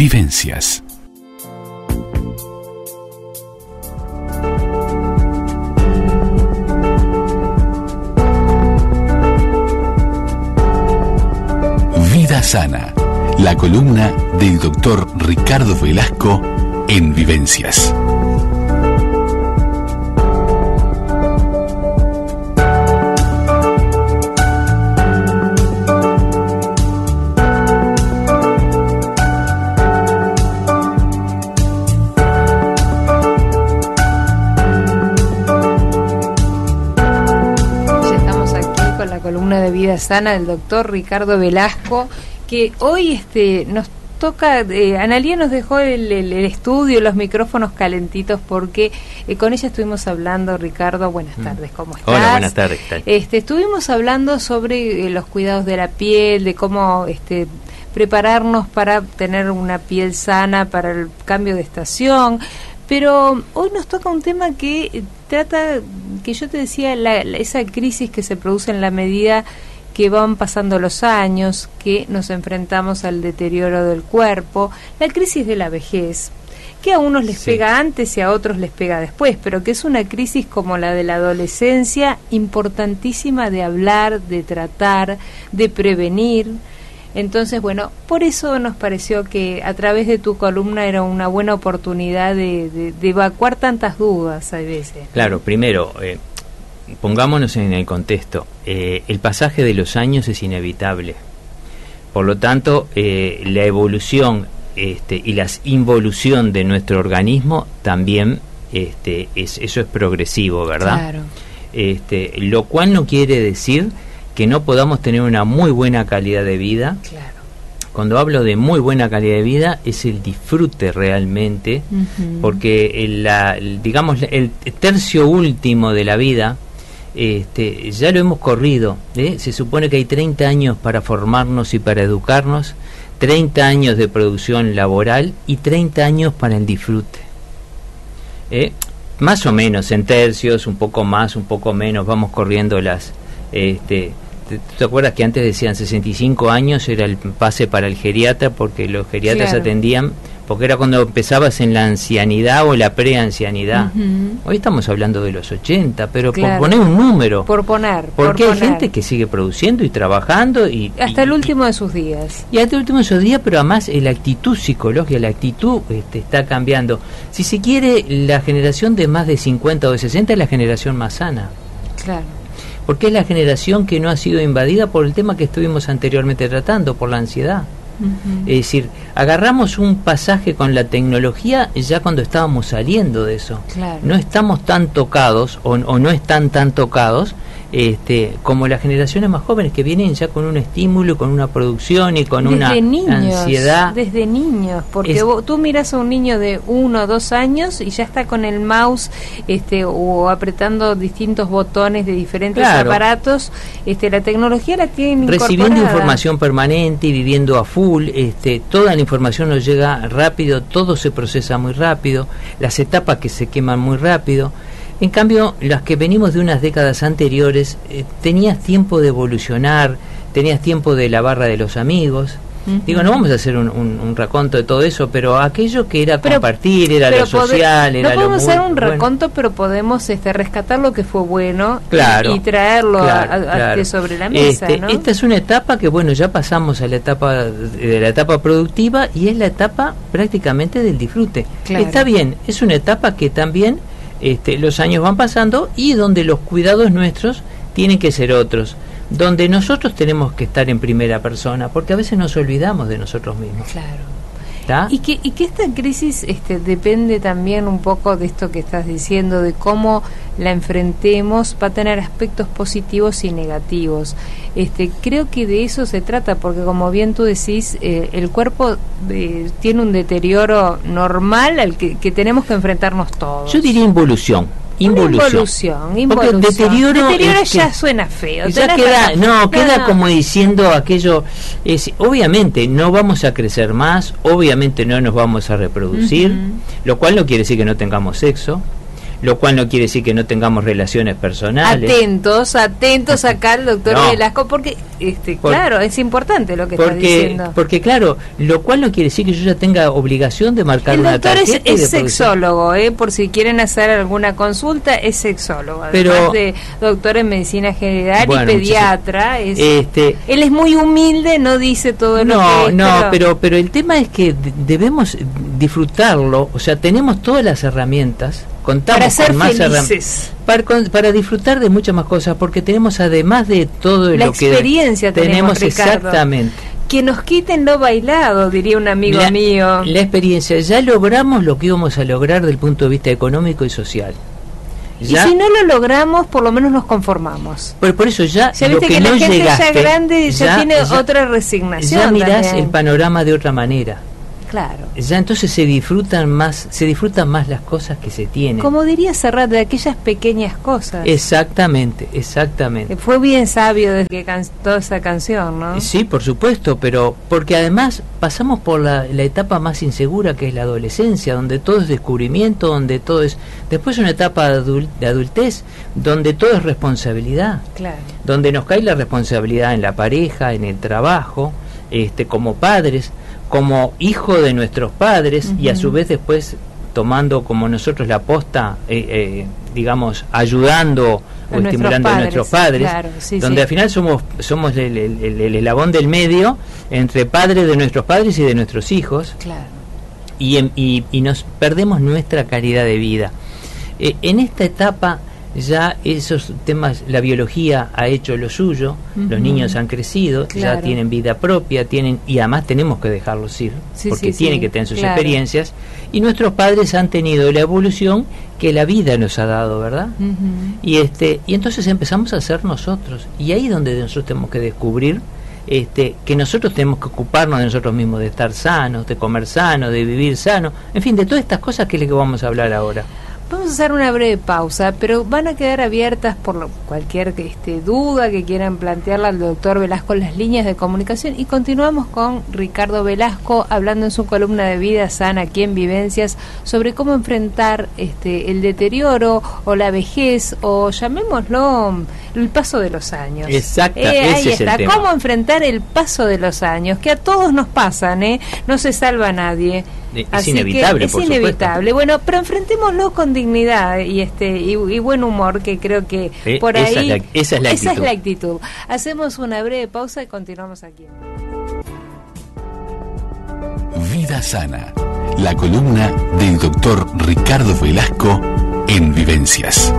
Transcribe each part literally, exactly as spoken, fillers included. Vivencias. Vida Sana, la columna del doctor Ricardo Velazco en Vivencias. Columna de Vida Sana del doctor Ricardo Velazco, que hoy este nos toca. eh, Analía nos dejó el, el, el estudio, los micrófonos calentitos, porque eh, con ella estuvimos hablando. Ricardo, buenas tardes, ¿cómo estás? Hola, buenas tardes. Este, estuvimos hablando sobre eh, los cuidados de la piel, de cómo este prepararnos para tener una piel sana para el cambio de estación. Pero hoy nos toca un tema que trata, que yo te decía, la, la, esa crisis que se produce en la medida que van pasando los años, que nos enfrentamos al deterioro del cuerpo, la crisis de la vejez, que a unos les sí. pega antes y a otros les pega después, pero que es una crisis como la de la adolescencia, importantísima de hablar, de tratar, de prevenir. Entonces, bueno, por eso nos pareció que a través de tu columna era una buena oportunidad de, de, de evacuar tantas dudas a veces. Claro, primero, eh, pongámonos en el contexto. Eh, el pasaje de los años es inevitable. Por lo tanto, eh, la evolución este, y la involución de nuestro organismo también, este, es, eso es progresivo, ¿verdad? Claro. Este, lo cual no quiere decir que no podamos tener una muy buena calidad de vida. Claro. Cuando hablo de muy buena calidad de vida es el disfrute realmente, uh-huh. porque el, la, el, digamos el tercio último de la vida, este, ya lo hemos corrido, ¿eh? Se supone que hay treinta años para formarnos y para educarnos, treinta años de producción laboral y treinta años para el disfrute, ¿eh? Más o menos en tercios, un poco más, un poco menos, vamos corriendo las... Este, ¿tú te acuerdas que antes decían sesenta y cinco años era el pase para el geriatra, porque los geriatras claro. atendían, porque era cuando empezabas en la ancianidad o la preancianidad? Uh-huh. Hoy estamos hablando de los ochenta, pero claro. por poner un número. Por poner. Porque por hay poner. gente que sigue produciendo y trabajando. y Hasta y, el último de sus días. Y hasta el último de sus días, pero además la actitud psicológica, la actitud este, está cambiando. Si se quiere, la generación de más de cincuenta o de sesenta es la generación más sana. Claro. Porque es la generación que no ha sido invadida por el tema que estuvimos anteriormente tratando, por la ansiedad. Uh-huh. Es decir, agarramos un pasaje con la tecnología ya cuando estábamos saliendo de eso. Claro. No estamos tan tocados o, o no están tan tocados este, como las generaciones más jóvenes, que vienen ya con un estímulo, con una producción y con desde una niños, ansiedad. Desde niños, porque es, vos, tú miras a un niño de uno o dos años y ya está con el mouse este, o apretando distintos botones de diferentes claro. aparatos. Este, la tecnología la tienen recibiendo incorporada. Información permanente y viviendo a full, este, toda la información nos llega rápido, todo se procesa muy rápido, las etapas que se queman muy rápido. En cambio, las que venimos de unas décadas anteriores, eh, tenías tiempo de evolucionar, tenías tiempo de la barra de los amigos. Uh-huh. Digo, no vamos a hacer un, un, un raconto de todo eso, pero aquello que era pero, compartir, era lo social, era lo... No podemos lo muy, hacer un raconto, bueno. pero podemos este, rescatar lo que fue bueno claro, y, y traerlo claro, a, a, claro. sobre la mesa. Este, ¿no? Esta es una etapa que, bueno, ya pasamos a la etapa de la etapa productiva y es la etapa prácticamente del disfrute. Claro. Está bien, es una etapa que también... Este, los años van pasando y donde los cuidados nuestros tienen que ser otros, donde nosotros tenemos que estar en primera persona, porque a veces nos olvidamos de nosotros mismos. Claro. ¿Tá? Y que y que esta crisis este, depende también un poco de esto que estás diciendo, de cómo la enfrentemos, va a tener aspectos positivos y negativos. Este, creo que de eso se trata, porque como bien tú decís, eh, el cuerpo eh, tiene un deterioro normal al que, que tenemos que enfrentarnos todos. Yo diría involución. Involución. Involución, involución. Porque el deterioro, deterioro es que ya suena feo. Ya queda, no, no, queda no. como diciendo aquello, es, obviamente no vamos a crecer más, obviamente no nos vamos a reproducir, uh-huh. lo cual no quiere decir que no tengamos sexo, lo cual no quiere decir que no tengamos relaciones personales. Atentos, atentos acá al doctor no. Velazco, porque este, Por, claro, es importante lo que porque, está diciendo. Porque claro, lo cual no quiere decir que yo ya tenga obligación de marcar el una tarjeta. El doctor es, es sexólogo, eh, por si quieren hacer alguna consulta, es sexólogo. Pero, además de doctor en medicina general bueno, y pediatra. Es, este, él es muy humilde, no dice todo no, lo que... No, no, pero, pero, pero el tema es que debemos disfrutarlo, o sea, tenemos todas las herramientas. Contamos para ser con más felices. Para, para disfrutar de muchas más cosas, porque tenemos además de todo la lo que experiencia tenemos, tenemos exactamente. Que nos quiten lo bailado, diría un amigo la, mío. La experiencia, ya logramos lo que íbamos a lograr del punto de vista económico y social. ¿Ya? Y si no lo logramos, por lo menos nos conformamos. Pero por eso ya, ya viste lo que, que la no gente llegaste, ya grande ya, ya tiene ya, otra resignación. Ya mirás también el panorama de otra manera. Claro. Ya entonces se disfrutan más, se disfrutan más las cosas que se tienen. Como diría Serrat, de aquellas pequeñas cosas. Exactamente, exactamente. Fue bien sabio desde que cantó esa canción, ¿no? Sí, por supuesto, pero porque además pasamos por la, la etapa más insegura, que es la adolescencia, donde todo es descubrimiento, donde todo es... Después una etapa de adultez, donde todo es responsabilidad. Claro. Donde nos cae la responsabilidad en la pareja, en el trabajo, este, como padres, como hijo de nuestros padres, uh-huh, y a su vez después tomando como nosotros la posta, eh, eh, digamos, ayudando a o nuestros estimulando padres, a nuestros padres, claro, sí, donde sí, al final somos somos el, el, el, el eslabón del medio entre padres de nuestros padres y de nuestros hijos, claro, y, y, y nos perdemos nuestra calidad de vida. Eh, en esta etapa ya esos temas, la biología ha hecho lo suyo, uh-huh, los niños han crecido, claro, ya tienen vida propia, tienen, y además tenemos que dejarlos ir, sí, porque sí, tienen sí, que tener sus claro, experiencias, y nuestros padres han tenido la evolución que la vida nos ha dado, ¿verdad? Uh-huh. Y este, y entonces empezamos a ser nosotros, y ahí es donde nosotros tenemos que descubrir este, que nosotros tenemos que ocuparnos de nosotros mismos, de estar sanos, de comer sano, de vivir sano, en fin, de todas estas cosas que es lo que vamos a hablar ahora. Vamos a hacer una breve pausa, pero van a quedar abiertas por lo, cualquier este, duda que quieran plantearle al doctor Velazco las líneas de comunicación, y continuamos con Ricardo Velazco hablando en su columna de Vida Sana aquí en Vivencias sobre cómo enfrentar este, el deterioro o la vejez, o llamémoslo el paso de los años. Exacto, eh, ahí ese está, es el tema. Cómo enfrentar el paso de los años, que a todos nos pasan, ¿eh? No se salva a nadie. Es así inevitable, es por inevitable. Supuesto. Bueno, pero enfrentémoslo con dignidad y este y, y buen humor, que creo que eh, por esa ahí es la, esa, es la, esa es la actitud. Hacemos una breve pausa y continuamos aquí. Vida Sana, la columna del doctor Ricardo Velazco en Vivencias.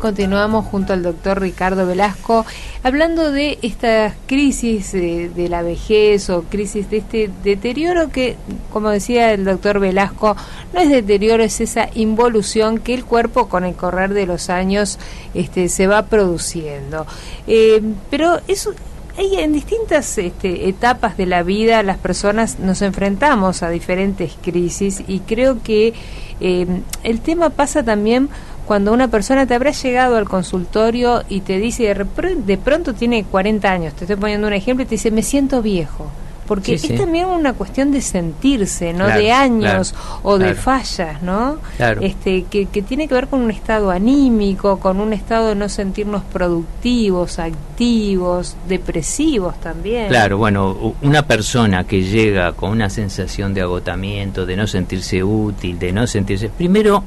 Continuamos junto al doctor Ricardo Velazco hablando de estas crisis de, de la vejez o crisis de este deterioro que, como decía el doctor Velazco, no es deterioro, es esa involución que el cuerpo con el correr de los años este, se va produciendo. Eh, pero eso... Y en distintas este, etapas de la vida las personas nos enfrentamos a diferentes crisis, y creo que eh, el tema pasa también cuando una persona te habrá llegado al consultorio y te dice, de, de pronto tiene cuarenta años, te estoy poniendo un ejemplo, y te dice, me siento viejo. Porque sí, es sí, también una cuestión de sentirse, no, claro, de años, claro, o de claro, fallas, ¿no? Claro. Este, que, que tiene que ver con un estado anímico, con un estado de no sentirnos productivos, activos, depresivos también. Claro, bueno, una persona que llega con una sensación de agotamiento, de no sentirse útil, de no sentirse... Primero,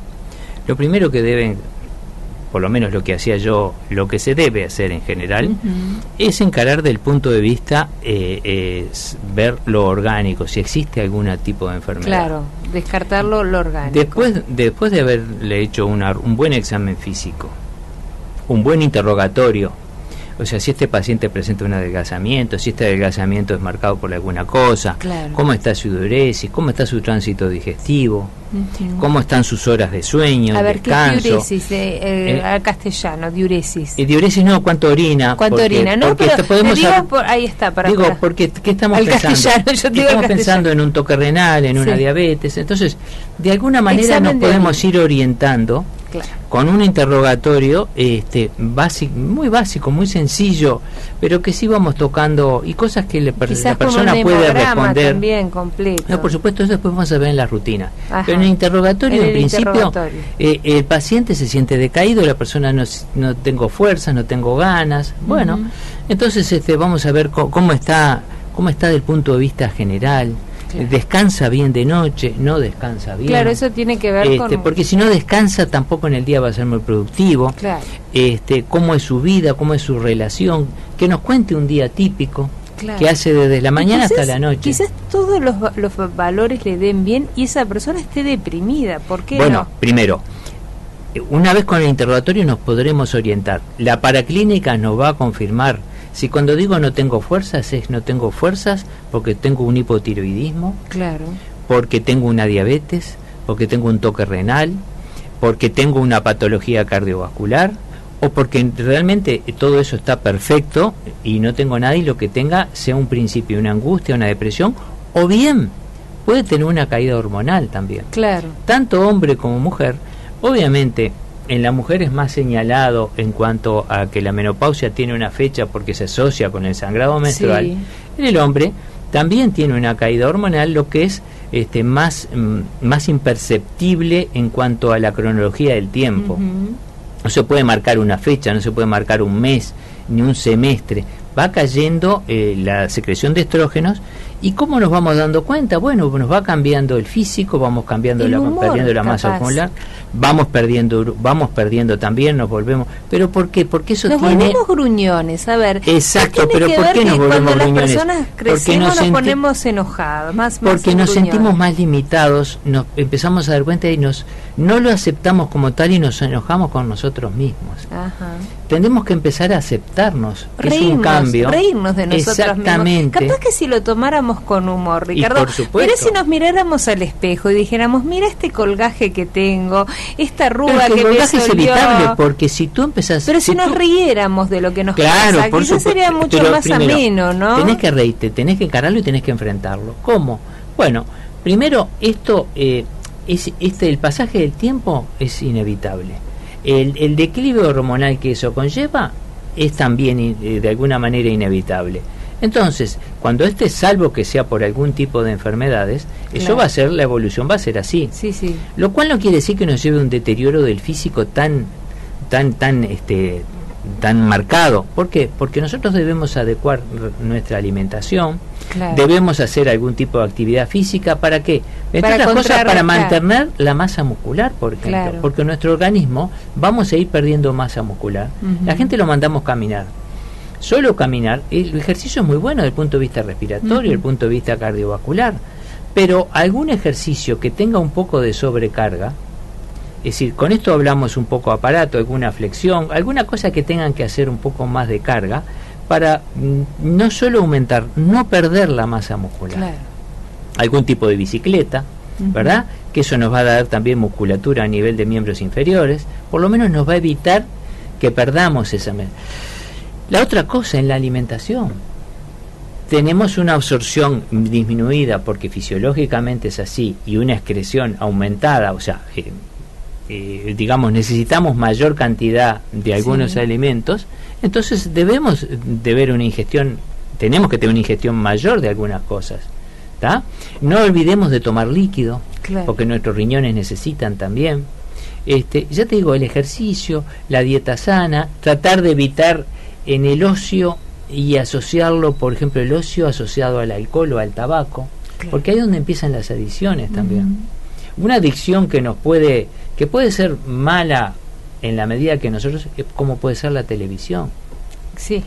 lo primero que deben, por lo menos lo que hacía yo, lo que se debe hacer en general, uh-huh, es encarar del punto de vista, eh, eh, ver lo orgánico, si existe algún tipo de enfermedad. Claro, descartarlo lo orgánico. Después, después de haberle hecho una, un buen examen físico, un buen interrogatorio, o sea, si este paciente presenta un adelgazamiento, si este adelgazamiento es marcado por alguna cosa, claro, cómo está su diuresis, cómo está su tránsito digestivo, Uh-huh. ¿Cómo están sus horas de sueño, a ver, descanso? ¿Qué diuresis eh, eh, eh, al castellano? Diuresis. Eh, diuresis no, ¿cuánto orina? ¿Cuánto porque, orina? No, pero podemos digo a, por, ahí está. Para, digo, para. Porque ¿qué estamos al pensando? Yo ¿Qué digo estamos al pensando en un toque renal, en sí. una diabetes? Entonces, de alguna manera Examen nos podemos orina. ir orientando claro. con un interrogatorio este básico, muy básico, muy sencillo, pero que sí vamos tocando y cosas que le, la persona puede responder. También completo. No, por supuesto, eso después vamos a ver en la rutina. Ajá. Pero en el interrogatorio, en, en el principio, interrogatorio. Eh, el paciente se siente decaído, la persona no, no tengo fuerzas, no tengo ganas. Bueno, uh-huh. entonces este vamos a ver cómo, cómo está, cómo está del punto de vista general. Claro. Descansa bien de noche, no descansa bien. Claro, eso tiene que ver este, con... Porque si no descansa, tampoco en el día va a ser muy productivo. Claro. Este, cómo es su vida, cómo es su relación. Que nos cuente un día típico. Claro. Que hace desde la mañana quizás, hasta la noche. Quizás todos los, los valores le den bien y esa persona esté deprimida. ¿Por qué Bueno, no? primero, una vez con el interrogatorio nos podremos orientar. La paraclínica nos va a confirmar. Si cuando digo no tengo fuerzas, es no tengo fuerzas porque tengo un hipotiroidismo, claro. porque tengo una diabetes, porque tengo un toque renal, porque tengo una patología cardiovascular, o porque realmente todo eso está perfecto y no tengo nada y lo que tenga sea un principio, una angustia, una depresión, o bien puede tener una caída hormonal también. Claro. Tanto hombre como mujer, obviamente... En la mujer es más señalado en cuanto a que la menopausia tiene una fecha porque se asocia con el sangrado menstrual. Sí. En el hombre también tiene una caída hormonal, lo que es este, más, mm, más imperceptible en cuanto a la cronología del tiempo. Uh-huh. No se puede marcar una fecha, no se puede marcar un mes, ni un semestre. Va cayendo eh, la secreción de estrógenos. ¿Y cómo nos vamos dando cuenta? Bueno, nos va cambiando el físico, vamos cambiando la, humor, perdiendo la capaz. masa muscular, vamos perdiendo, vamos perdiendo también, nos volvemos. ¿Pero por qué? Porque eso nos tiene... Nos volvemos gruñones, a ver. Exacto, pero ¿por qué nos volvemos gruñones? Cuando las personas crecemos nos, nos ponemos enojados, más, más Porque nos gruñones. sentimos más limitados, nos empezamos a dar cuenta y nos no lo aceptamos como tal y nos enojamos con nosotros mismos. Ajá. Tendemos que empezar a aceptarnos, reírnos, es un cambio. Reírnos de nosotros Exactamente. mismos. Capaz que si lo tomáramos con humor, Ricardo. Pero si nos miráramos al espejo y dijéramos, mira este colgaje que tengo, esta arruga que me salió. El colgaje es evitable porque si tú empezás... Pero si, si nos tú... riéramos de lo que nos claro, pasa, quizás sería mucho pero más primero, ameno, ¿no? Tenés que reírte, tenés que encararlo y tenés que enfrentarlo. ¿Cómo? Bueno, primero, esto eh, es este el pasaje del tiempo es inevitable. El, el declive hormonal que eso conlleva es también eh, de alguna manera inevitable. Entonces, cuando este salvo que sea por algún tipo de enfermedades, claro. eso va a ser, la evolución va a ser así. Sí, sí. Lo cual no quiere decir que nos lleve a un deterioro del físico tan, tan, tan, este, tan marcado. ¿Por qué? Porque nosotros debemos adecuar nuestra alimentación, claro. debemos hacer algún tipo de actividad física, ¿para qué? Entre otras cosas, para mantener la masa muscular, por ejemplo. Claro. Porque nuestro organismo, vamos a ir perdiendo masa muscular. Uh-huh. La gente lo mandamos caminar. Solo caminar, el ejercicio es muy bueno desde el punto de vista respiratorio, desde el punto de vista cardiovascular, pero algún ejercicio que tenga un poco de sobrecarga, es decir, con esto hablamos un poco aparato, alguna flexión, alguna cosa que tengan que hacer un poco más de carga, para no solo aumentar, no perder la masa muscular. Claro. Algún tipo de bicicleta, uh-huh. ¿verdad? Que eso nos va a dar también musculatura a nivel de miembros inferiores, por lo menos nos va a evitar que perdamos esa masa. La otra cosa, en la alimentación, tenemos una absorción disminuida porque fisiológicamente es así y una excreción aumentada, o sea, eh, eh, digamos, necesitamos mayor cantidad de algunos sí. alimentos, entonces debemos de ver una ingestión, tenemos que tener una ingestión mayor de algunas cosas, ¿tá? No olvidemos de tomar líquido, claro. porque nuestros riñones necesitan también, este, ya te digo, el ejercicio, la dieta sana, tratar de evitar en el ocio y asociarlo, por ejemplo, el ocio asociado al alcohol o al tabaco, claro. porque ahí es donde empiezan las adicciones también. Uh-huh. Una adicción que nos puede, que puede ser mala en la medida que nosotros, como puede ser la televisión. Sí.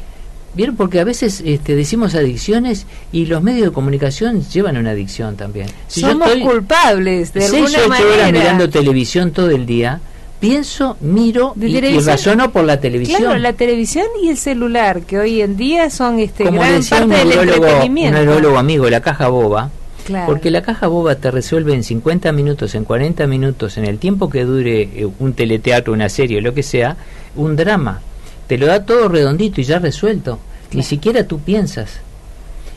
Bien, porque a veces este, decimos adicciones y los medios de comunicación llevan una adicción también. Si Somos yo estoy, culpables de alguna manera. Si yo estoy mirando televisión todo el día, pienso, miro y, y razono por la televisión. Claro, la televisión y el celular, que hoy en día son este, gran parte del entretenimiento. Como decía un neurólogo amigo, la caja boba, Claro. Porque la caja boba te resuelve en cincuenta minutos, en cuarenta minutos, en el tiempo que dure un teleteatro, una serie, lo que sea, un drama. Te lo da todo redondito y ya resuelto. Claro. Ni siquiera tú piensas.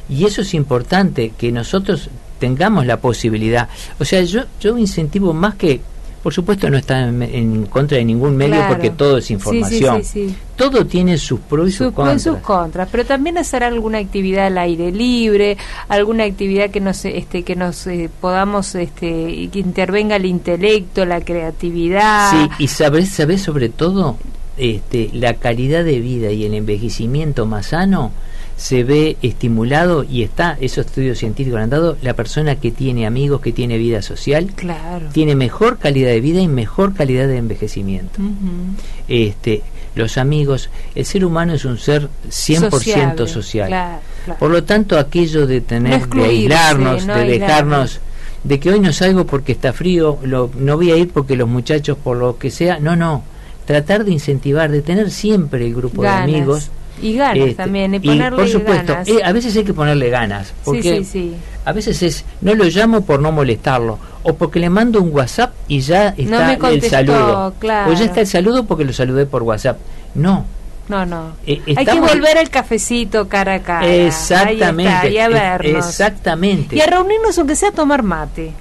Y eso es importante, que nosotros tengamos la posibilidad. O sea, yo, yo incentivo más que... Por supuesto no está en, en contra de ningún medio, claro, porque todo es información. Sí, sí, sí, sí. Todo tiene sus pros y sus, sus contras. Sus contras, pero también hacer alguna actividad al aire libre, alguna actividad que nos este que nos eh, podamos este que intervenga el intelecto, la creatividad. Sí, y sabes sabes sobre todo este la calidad de vida y el envejecimiento más sano se ve estimulado, y está, esos estudios científicos han dado, la persona que tiene amigos, que tiene vida social, claro, tiene mejor calidad de vida y mejor calidad de envejecimiento. Uh-huh. Este, los amigos, el ser humano es un ser cien por ciento sociable, social. Claro, claro. Por lo tanto, aquello de tener, no excluirse, de aislarnos, no de aislarnos, dejarnos, de que hoy no salgo porque está frío, lo, no voy a ir porque los muchachos, por lo que sea, no, no, tratar de incentivar, de tener siempre el grupo Ganas. de amigos. Y ganas este, también, y ponerle por supuesto, ganas. Eh, a veces hay que ponerle ganas, porque sí, sí, sí. a veces es, no lo llamo por no molestarlo, o porque le mando un WhatsApp y ya está no me contestó, el saludo, claro. o ya está el saludo porque lo saludé por WhatsApp. No, no, no. Eh, hay que volver al cafecito cara a cara. Exactamente. Ahí está, y a vernos. Exactamente. Y a reunirnos aunque sea a tomar mate.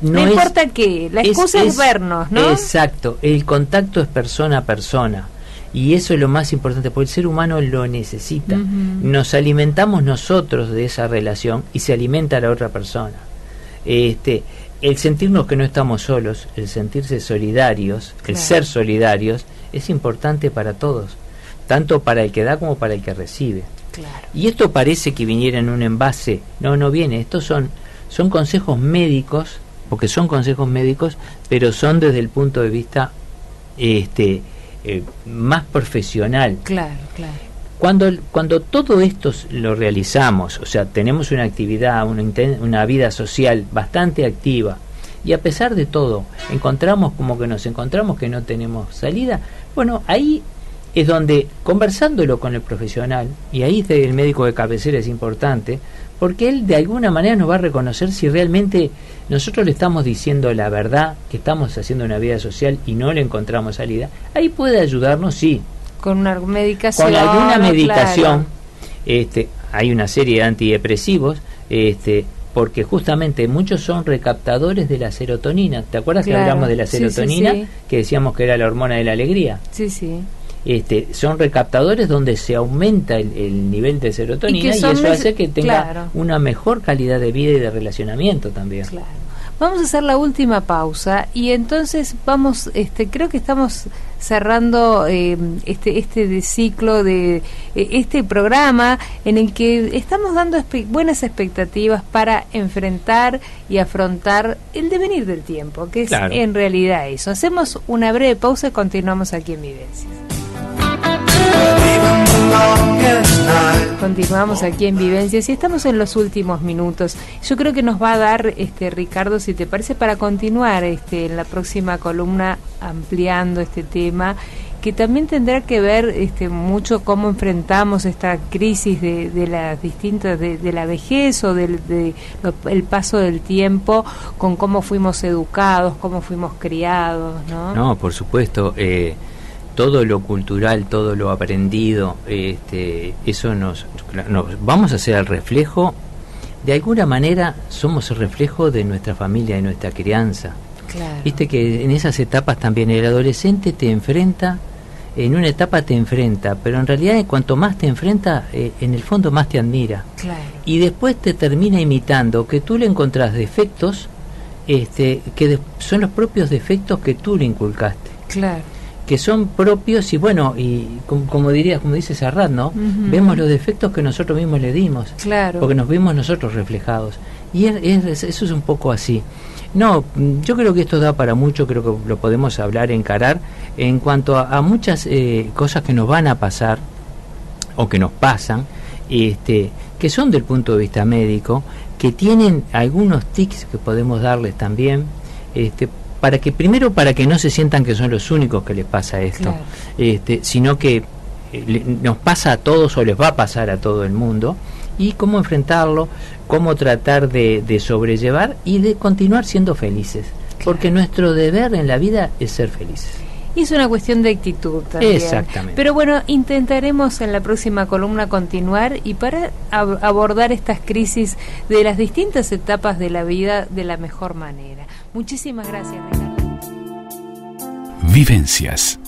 No, no importa es, qué, la excusa es, es vernos, ¿no? Exacto, el contacto es persona a persona. Y eso es lo más importante, porque el ser humano lo necesita. Uh-huh. Nos alimentamos nosotros de esa relación y se alimenta a la otra persona. Este, el sentirnos que no estamos solos, el sentirse solidarios, claro, el ser solidarios, es importante para todos, tanto para el que da como para el que recibe. Claro. Y esto parece que viniera en un envase. No, no viene. Estos son, son consejos médicos, porque son consejos médicos, pero son desde el punto de vista... este Eh, más profesional. Claro, claro. Cuando, cuando todo esto lo realizamos, o sea, tenemos una actividad, una, una vida social bastante activa, y a pesar de todo, encontramos como que nos encontramos que no tenemos salida, bueno, ahí es donde, conversándolo con el profesional, y ahí el médico de cabecera es importante, porque él de alguna manera nos va a reconocer si realmente nosotros le estamos diciendo la verdad, que estamos haciendo una vida social y no le encontramos salida. Ahí puede ayudarnos, sí. Con una medicación. Con alguna medicación. Claro. Este, hay una serie de antidepresivos, este, porque justamente muchos son recaptadores de la serotonina. ¿Te acuerdas claro. que hablamos de la serotonina? Sí, sí, sí. Que decíamos que era la hormona de la alegría. Sí, sí. Este, son recaptadores donde se aumenta el, el nivel de serotonina y, y eso hace que tenga claro. una mejor calidad de vida y de relacionamiento también. Claro. Vamos a hacer la última pausa y entonces vamos, este, creo que estamos cerrando eh, este este de ciclo de eh, este programa en el que estamos dando espe- buenas expectativas para enfrentar y afrontar el devenir del tiempo, que es claro. en realidad eso. Hacemos una breve pausa y continuamos aquí en Vivencias. Continuamos aquí en Vivencias y estamos en los últimos minutos. Yo creo que nos va a dar, este Ricardo, si te parece, para continuar este, en la próxima columna ampliando este tema, que también tendrá que ver este, mucho cómo enfrentamos esta crisis de, de las distintas de, de la vejez o del de, de, el paso del tiempo, con cómo fuimos educados, cómo fuimos criados, ¿no? No, por supuesto. Eh... todo lo cultural, todo lo aprendido, este, eso nos, nos... vamos a hacer el reflejo, de alguna manera somos el reflejo de nuestra familia, de nuestra crianza. Claro. Viste que en esas etapas también el adolescente te enfrenta, en una etapa te enfrenta, pero en realidad cuanto más te enfrenta, eh, en el fondo más te admira. Claro. Y después te termina imitando, que tú le encontrás defectos, este, que de, son los propios defectos que tú le inculcaste. Claro. Que son propios y bueno, y como, como dirías, como dice Serrat, ¿no? Uh-huh. Vemos los defectos que nosotros mismos le dimos. Claro. Porque nos vimos nosotros reflejados. Y es, es, eso es un poco así. No, yo creo que esto da para mucho, creo que lo podemos hablar, encarar, en cuanto a, a muchas eh, cosas que nos van a pasar o que nos pasan, este, que son del punto de vista médico, que tienen algunos tics que podemos darles también, este, para que primero para que no se sientan que son los únicos que les pasa esto, claro. este, sino que eh, le, nos pasa a todos o les va a pasar a todo el mundo y cómo enfrentarlo, cómo tratar de, de sobrellevar y de continuar siendo felices. Claro. Porque nuestro deber en la vida es ser felices. Y es una cuestión de actitud también. Exactamente. Pero bueno, intentaremos en la próxima columna continuar y para ab- abordar estas crisis de las distintas etapas de la vida de la mejor manera. Muchísimas gracias, Ricardo. Vivencias.